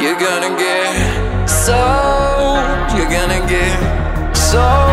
You're gonna get sold, you're gonna get sold.